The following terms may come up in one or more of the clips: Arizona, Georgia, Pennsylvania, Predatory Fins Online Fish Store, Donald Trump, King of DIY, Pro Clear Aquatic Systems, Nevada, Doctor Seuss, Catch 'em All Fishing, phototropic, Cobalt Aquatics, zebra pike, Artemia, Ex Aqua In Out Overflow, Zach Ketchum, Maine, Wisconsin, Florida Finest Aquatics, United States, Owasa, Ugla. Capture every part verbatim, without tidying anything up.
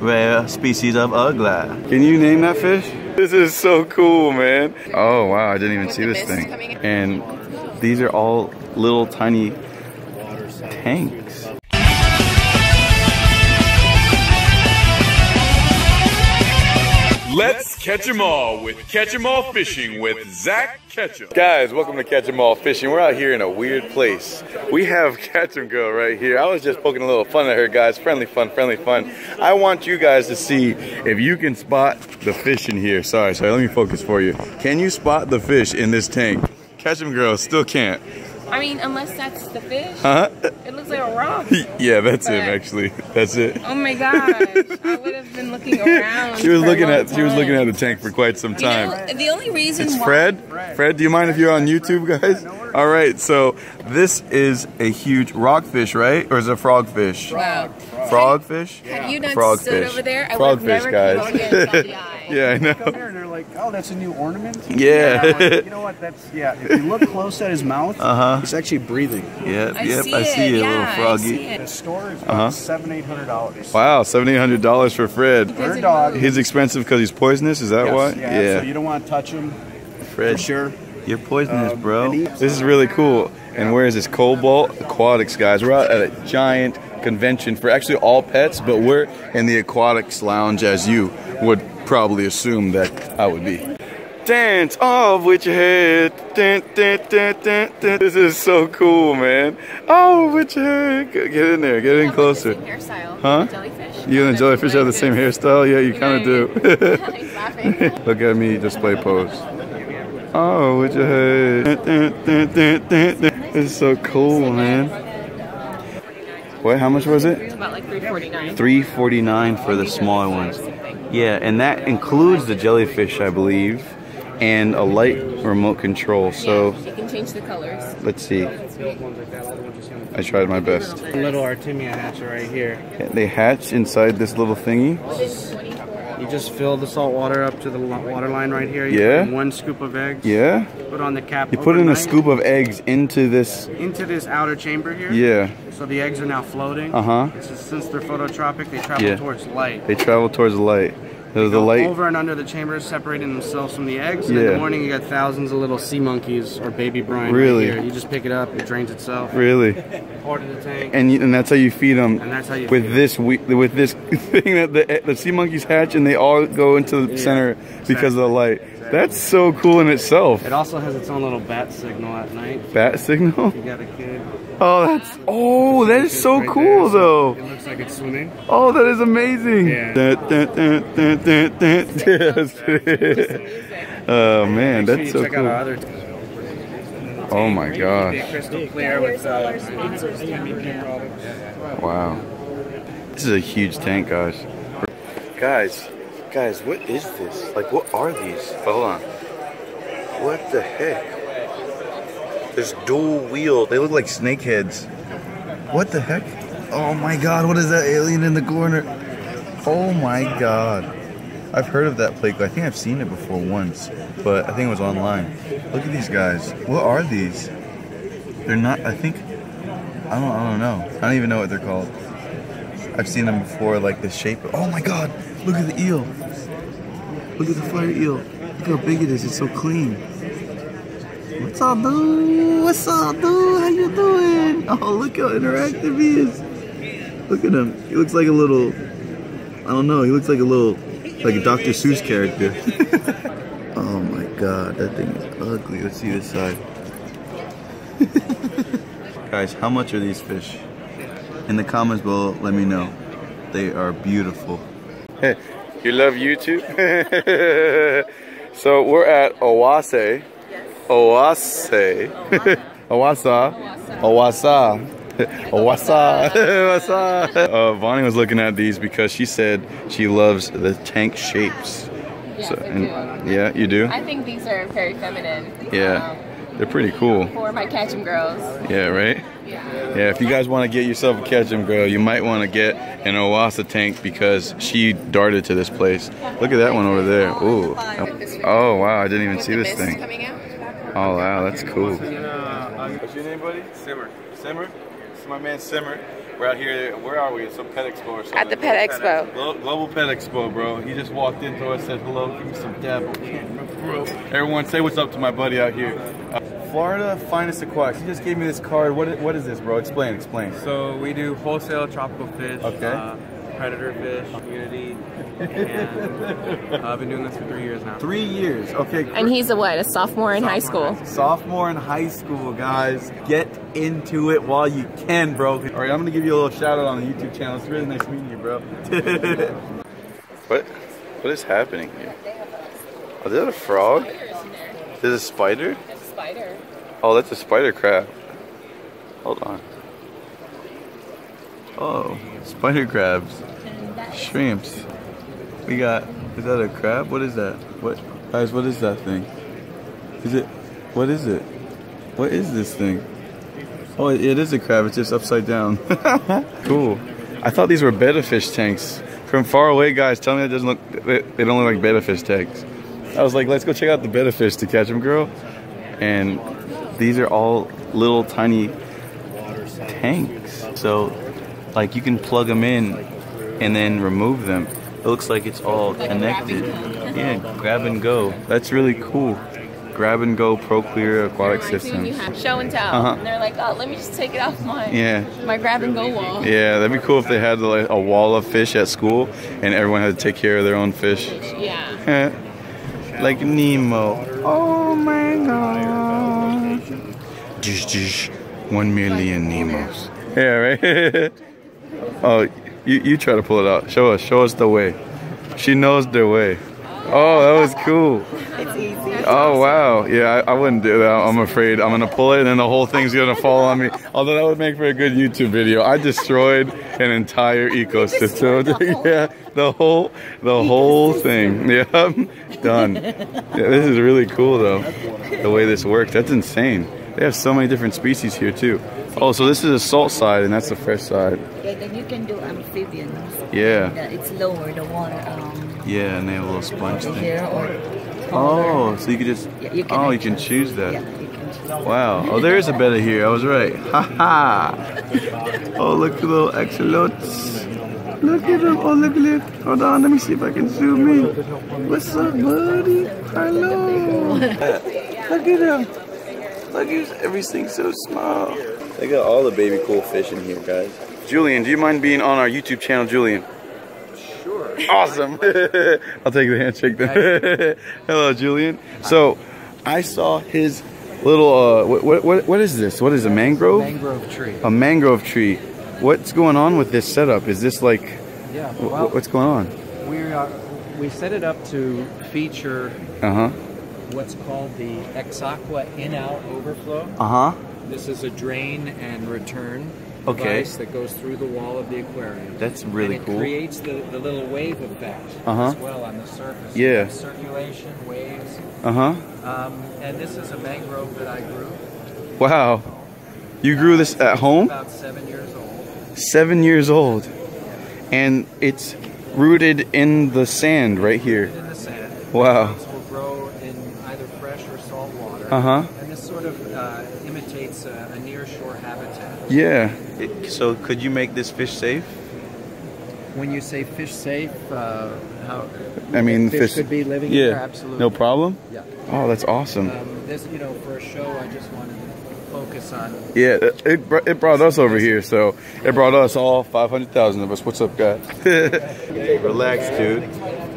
rare species of Ugla. Can you name that fish? This is so cool, man. Oh wow, I didn't even see this thing. And these are all little tiny tanks. Let's catch 'em all with Catch 'em All Fishing with Zach Ketchum. Guys, welcome to Catch 'em All Fishing. We're out here in a weird place. We have Catch 'em Girl right here. I was just poking a little fun at her, guys. Friendly fun, friendly fun. I want you guys to see if you can spot the fish in here. Sorry, sorry, let me focus for you. Can you spot the fish in this tank? Catch 'em Girl still can't. I mean, unless that's the fish. Huh? It looks like a rock. Yeah, that's but, him actually. That's it. Oh my gosh. I would have been looking around. She was for looking a long at time. She was looking at the tank for quite some time. You know, the only reason it's why Fred? Fred, do you mind if you're on YouTube, guys? All right, so this is a huge rockfish, right? Or is it a frogfish? Wow. Frogfish? Yeah. Had you not frog stood fish. over there, I would never guys. Yeah, I know. Come here and they're like, oh, that's a new ornament? Yeah. Yeah. You know what, that's, yeah. If you look close at his mouth, uh-huh. It's actually breathing. Yeah, I yep, see I see it, it yeah, little froggy. The store is about seven hundred, eight hundred dollars. Wow, seven hundred, eight hundred dollars for Fred. Her dog. He's expensive because he's poisonous, is that yes, why? Yeah, yeah, so you don't want to touch him. Fred. For sure. You're poisonous, um, bro. This is really cool. And where is this? Cobalt Aquatics, guys. We're out at a giant convention for actually all pets, but we're in the aquatics lounge, as you would probably assume that I would be. Dance off with your head. Dun, dun, dun, dun, dun. This is so cool, man. Oh, with your head. Get in there. Get in closer. Huh? Jellyfish. You and the jellyfish have the same hairstyle? Yeah, you kind of do. Look at me, display pose. Oh, with your head. It's so cool, man. What? How much was it? About like three forty-nine. three forty-nine for the smaller ones. Yeah, and that includes the jellyfish, I believe, and a light remote control. So you can change the colors. Let's see. I tried my best. Little Artemia hatcher right here. Yeah, they hatch inside this little thingy. You just fill the salt water up to the water line right here. You yeah. Put in one scoop of eggs. Yeah. Put on the cap. You put overnight. in a scoop of eggs into this. Into this outer chamber here. Yeah. So the eggs are now floating. Uh huh. So since they're phototropic, they travel yeah. towards light. They travel towards the light. So the light over and under the chambers, separating themselves from the eggs. And yeah. In the morning, you got thousands of little sea monkeys or baby brine. Really? Right here. You just pick it up. It drains itself. Really? Part of the tank. And you, and that's how you feed them. And that's how you with feed this we, with this thing that the the sea monkeys hatch and they all go into the yeah, center exactly. because of the light. Exactly. That's so cool in itself. It also has its own little bat signal at night. Bat signal? You got a kid. Oh, that's oh, that is so right cool there. though. It looks like it's swimming. Oh, that is amazing. Yeah. Dun, dun, dun, dun, dun, dun. Yes. Oh man, that's so cool. Oh my gosh. Wow. This is a huge tank, guys. Guys, guys, what is this? Like, what are these? Hold on. What the heck? There's dual wheel. They look like snake heads. What the heck? Oh my god, what is that alien in the corner? Oh my god. I've heard of that plague. I think I've seen it before once, but I think it was online. Look at these guys. What are these? They're not, I think, I don't, I don't know. I don't even know what they're called. I've seen them before, like the shape. Oh my god, look at the eel. Look at the fire eel. Look how big it is, it's so clean. What's up, dude? What's up, dude? How you doing? Oh, look how interactive he is. Look at him. He looks like a little, I don't know, he looks like a little, like a Doctor Seuss character. Oh my god, that thing is ugly. Let's see this side. Guys, how much are these fish? In the comments below, let me know. They are beautiful. Hey, you love YouTube? So we're at Owasa. Owasa. Owasa. Owasa. Owasa. Owasa. Uh, Vonnie was looking at these because she said she loves the tank shapes. Yes, so, I and, do. Yeah, you do? I think these are very feminine. Yeah. Um, They're pretty cool. For my Catch 'em Girls. Yeah, right? Yeah. Yeah, if you guys want to get yourself a Catch 'em Girl, you might want to get an Owasa tank because she darted to this place. Look at that one over there. Ooh. Oh, wow. I didn't even see this thing. Oh wow, that's cool. What's your name, buddy? Simmer. Simmer? It's my man Simmer. We're out here. Where are we? Some pet expo or something. At the pet, pet expo. expo. Global, global Pet Expo, bro. He just walked into us, said hello, give me some dabble. Everyone, say what's up to my buddy out here. Uh, Florida Finest Aquatics. You just gave me this card. What? What is this, bro? Explain. Explain. So we do wholesale tropical fish. Okay. Uh, Predator fish, community, and uh, I've been doing this for three years now. Three years, okay. And he's a what, a sophomore in sophomore high school? High school. Sophomore in high school, guys. Get into it while you can, bro. All right, I'm gonna give you a little shout out on the YouTube channel. It's really nice meeting you, bro. What? What is happening here? Is that a frog? There's a spider? There's a spider. Oh, that's a spider crab. Hold on. Oh, spider crabs, shrimps. We got, is that a crab? What is that? What, guys, what is that thing? Is it, what is it? What is this thing? Oh, it, it is a crab, it's just upside down. Cool. I thought these were betta fish tanks. From far away, guys, tell me that doesn't look, they, they don't look like betta fish tanks. I was like, let's go check out the betta fish to catch them, girl. And these are all little tiny tanks. So, like, you can plug them in and then remove them. It looks like it's all connected. Yeah, grab and go. That's really cool. Grab and go Pro Clear Aquatic Systems. Show and tell. Uh-huh. And they're like, oh, let me just take it off my, yeah. my grab and go wall. Yeah, that'd be cool if they had like a wall of fish at school and everyone had to take care of their own fish. Yeah. Like Nemo. Oh my God. Dish, dish. One million Nemos. Yeah, right? Oh, you, you try to pull it out. Show us. Show us the way. She knows the way. Oh, that was cool. It's easy. Oh, wow. Yeah, I, I wouldn't do that. I'm afraid. I'm going to pull it and then the whole thing's going to fall on me. Although that would make for a good YouTube video. I destroyed an entire ecosystem. Yeah, the whole, the whole thing. Yeah, done. Yeah, this is really cool, though, the way this works. That's insane. They have so many different species here, too. Oh, so this is the salt side, and that's the fresh side. Yeah, then you can do amphibians. Yeah. And, uh, it's lower, the water. Um, yeah, and they have a little sponge thing. Here or oh, so you can just, yeah, you can oh, you can choose that. Yeah, you can choose. Wow. Oh, there is a betta here. I was right. Ha ha. Oh, look at the little axolots. Look at them. Oh, look at it. Hold on, let me see if I can zoom in. What's up, buddy? Hello. Look at them. Look at everything's so small. They got all the baby cool fish in here, guys. Julian, do you mind being on our YouTube channel, Julian? Sure. Awesome. I'll take the handshake then. Hello, Julian. So, I saw his little, uh, what, what, what is this? What is a mangrove? A mangrove tree. A mangrove tree. What's going on with this setup? Is this like, yeah, well, what's going on? We, uh, we set it up to feature uh-huh. what's called the Ex Aqua In Out Overflow. Uh-huh. This is a drain and return okay. device that goes through the wall of the aquarium. That's really and it cool. It creates the, the little wave effect uh-huh. as well on the surface. Yeah. Circulation, waves. Uh-huh. Um, and this is a mangrove that I grew. Wow. You grew uh, this at home? About seven years old. Seven years old. And it's rooted in the sand right here. Rooted in the sand. Wow. It will grow in either fresh or salt water. Uh-huh. And this sort of... Uh, imitates a, a nearshore habitat. Yeah. It, so could you make this fish safe? When you say fish safe, uh, how? I mean, fish, fish could be living yeah, here. Absolutely. No problem. Yeah. Oh, that's awesome. Um, this, you know, for a show, I just wanted to focus on. Yeah, it it, it brought us over here, so it brought us all five hundred thousand of us. What's up, guys? Hey, relax, dude.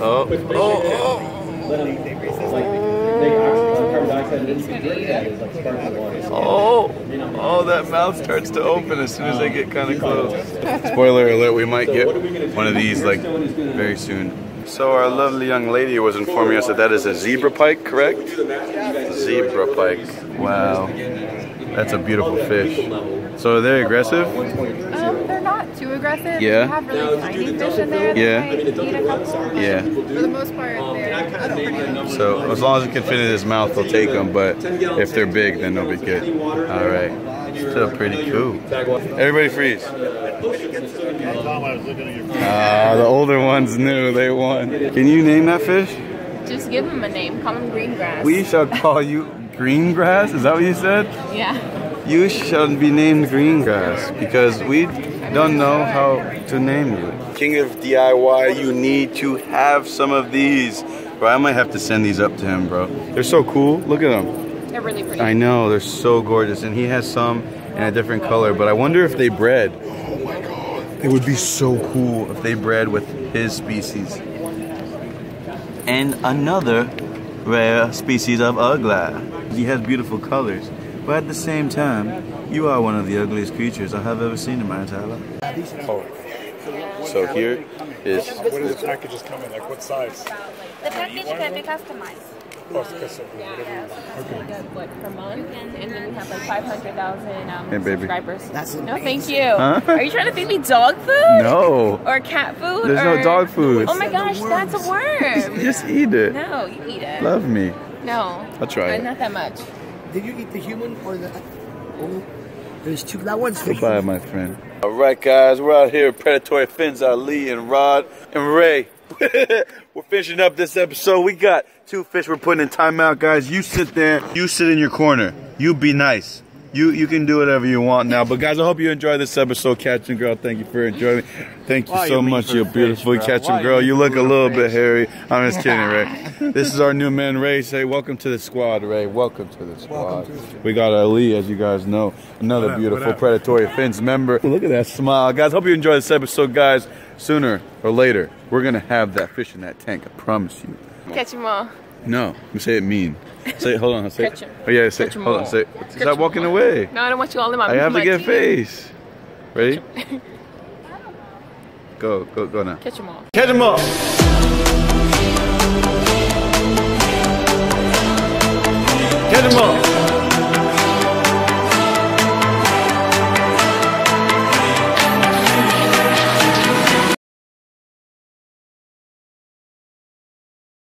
Oh, oh, oh. Oh, oh, that mouth starts to open as soon as they get kind of close. Spoiler alert, we might get one of these like very soon. So our lovely young lady was informing us that that is a zebra pike, correct? Zebra pike. Wow. That's a beautiful fish. So are they aggressive? Um, they're not too aggressive. Yeah. They have really tiny fish in there. Yeah. Yeah. For the most part, they're... So as long as it can fit in his mouth, they'll take them. But if they're big, then they'll be good. All right. Still pretty cool. Everybody freeze. Ah, the older ones knew they won. Can you name that fish? Just give him a name. Call him green grass. We shall call you... Green grass? Is that what you said? Yeah. You shall be named Green Grass because we don't know how to name you. King of D I Y, you need to have some of these. Bro, I might have to send these up to him, bro. They're so cool. Look at them. They're really pretty. I know, they're so gorgeous. And he has some in a different color, but I wonder if they bred. Oh my God. It would be so cool if they bred with his species. And another rare species of Ugla. He has beautiful colors, but at the same time, you are one of the ugliest creatures I have ever seen in my entire life. Oh. So here is... What does the packages come in? Like what size? The package can be customized. Oh, it's customized. Yeah, okay. Like per month, and then we have like five hundred thousand um, hey, subscribers. That's no, thank you. Huh? Are you trying to feed me dog food? No. Or cat food? There's or... no dog food. Oh my gosh, that's a worm. Just eat it. No, you eat it. Love me. No. I'll try it. Not that much. Did you eat the human or the... Oh, there's two that one's fake. Goodbye, my friend. All right, guys. We're out here at Predatory Fins, Ali and Rod and Ray. We're finishing up this episode. We got two fish we're putting in timeout, guys. You sit there. You sit in your corner. You be nice. You you can do whatever you want now. But, guys, I hope you enjoyed this episode. Catch 'em Girl, thank you for enjoying it. Thank you Why so you much. You're beautiful. Fish, Catch 'em Why Girl. You, you look a little fish? bit hairy. I'm just kidding, Ray. This is our new man, Ray. Say, welcome to the squad, Ray. Welcome to the squad. To the we got Ali, as you guys know. Another up, beautiful Predatory Fins member. Look at that smile. Guys, hope you enjoyed this episode, guys. Sooner or later, we're going to have that fish in that tank. I promise you. Catch 'em all. No, you say it mean. Say it, hold on, say it. Oh yeah, say it, hold on, say it. Stop walking away. No, I don't want you all in my I have my to get team. Face. Ready? Go, go, go now. Catch 'em all. Catch 'em all. Catch 'em all.